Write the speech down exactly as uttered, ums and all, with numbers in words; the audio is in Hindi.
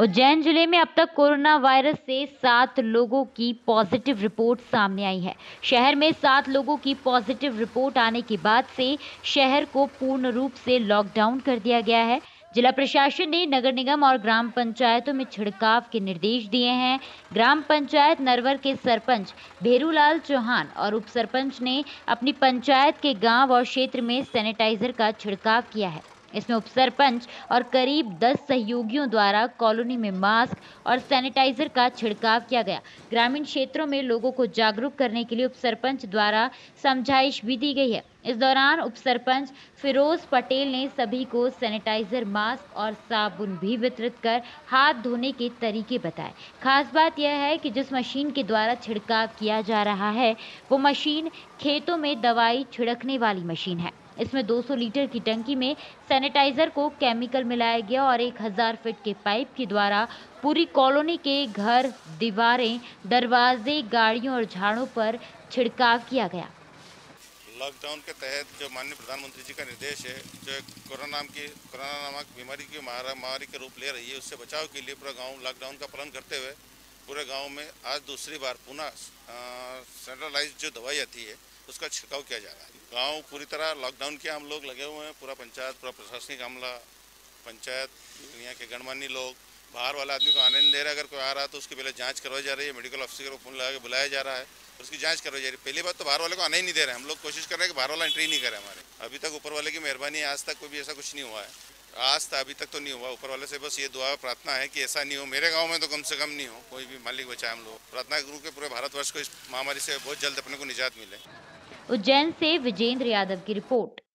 उज्जैन जिले में अब तक कोरोना वायरस से सात लोगों की पॉजिटिव रिपोर्ट सामने आई है। शहर में सात लोगों की पॉजिटिव रिपोर्ट आने के बाद से शहर को पूर्ण रूप से लॉकडाउन कर दिया गया है। जिला प्रशासन ने नगर निगम और ग्राम पंचायतों में छिड़काव के निर्देश दिए हैं। ग्राम पंचायत नरवर के सरपंच भेरूलाल चौहान और उपसरपंच ने अपनी पंचायत के गांव और क्षेत्र में सैनिटाइजर का छिड़काव किया है। इसमें उपसरपंच और करीब दस सहयोगियों द्वारा कॉलोनी में मास्क और सैनिटाइजर का छिड़काव किया गया। ग्रामीण क्षेत्रों में लोगों को जागरूक करने के लिए उपसरपंच द्वारा समझाइश भी दी गई है। इस दौरान उपसरपंच फिरोज पटेल ने सभी को सैनिटाइजर, मास्क और साबुन भी वितरित कर हाथ धोने के तरीके बताए। खास बात यह है कि जिस मशीन के द्वारा छिड़काव किया जा रहा है वो मशीन खेतों में दवाई छिड़कने वाली मशीन है। इसमें दो सौ लीटर की टंकी में सैनिटाइजर को केमिकल मिलाया गया और एक हज़ार फीट के पाइप के द्वारा पूरी कॉलोनी के घर, दीवारें, दरवाजे, गाड़ियों और झाड़ों पर छिड़काव किया गया। लॉकडाउन के तहत जो माननीय प्रधानमंत्री जी का निर्देश है, जो कोरोना नाम की कोरोना नामक बीमारी की महामारी के रूप ले रही है, उससे बचाव के लिए पूरा गाँव लॉकडाउन का पालन करते हुए पूरे गाँव में आज दूसरी बार पुनः सैनिटाइज जो दवाई आती है उसका छिड़काव किया जा रहा है। गांव पूरी तरह लॉकडाउन के हम लोग लगे हुए हैं। पूरा पंचायत, पूरा प्रशासनिक अमला, पंचायत, यहाँ के गणमान्य लोग, बाहर वाला आदमी को आने नहीं दे रहा। अगर कोई आ रहा है तो उसकी पहले जांच करवाई जा रही है। मेडिकल ऑफिसर को फोन लगा के बुलाया जा रहा है, उसकी जांच करवाई जा रही है। पहली बात तो बाहर वाले को आने ही नहीं दे रहे हैं। हम लोग कोशिश कर रहे हैं कि बाहर वाला एंट्री नहीं करे हमारे। अभी तक ऊपर वाले की मेहरबानी है, आज तक कोई भी ऐसा कुछ नहीं हुआ है। आज तक अभी तक तो नहीं हुआ। ऊपर वाले से बस ये दुआ प्रार्थना है कि ऐसा नहीं हो, मेरे गाँव में तो कम से कम नहीं हो। कोई भी मालिक बचाए हम लोग। प्रार्थना गुरु के पूरे भारतवर्ष को इस महामारी से बहुत जल्द अपने को निजात मिले। उज्जैन से विजेंद्र यादव की रिपोर्ट।